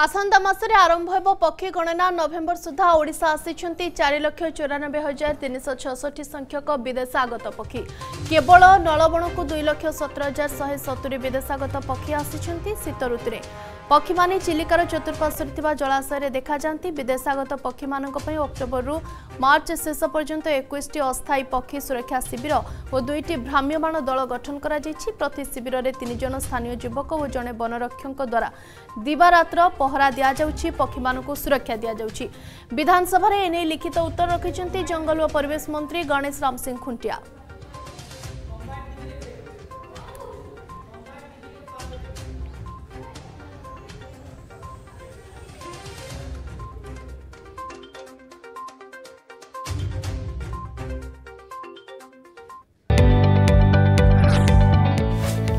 आसंता मासरे आरंभ हो पक्षी गणना नवेम्बर सुधा ओडिशा आसिछंती 4,94,366 संख्यक विदेशागत पक्षी केवल नलवणकु 2,17,170 विदेशागत पक्षी आसिछंती। शीत ऋतुरे पक्षी माने चिलिकार चतुर्पार्श्वरे थिबा जलाशय देखा जांती। विदेशागत पक्षी मानक पई अक्टोबर रु मार्च शेष पर्यंत 21 टी अस्थायी पक्षी सुरक्षा शिविर और 2 टी भ्राम्यमाण दल गठन करा जायछि। प्रति शिविर रे 3 जन स्थानीय युवक और जने वनरक्षक द्वारा दिवारात्र पहरा दिया जाउछि। पक्षी मानकु सुरक्षा दिया जाउछि। विधानसभा रे एने लिखित उत्तर रखिछंती जंगल और परिवेश मंत्री गणेश राम सिंह खुंटिया।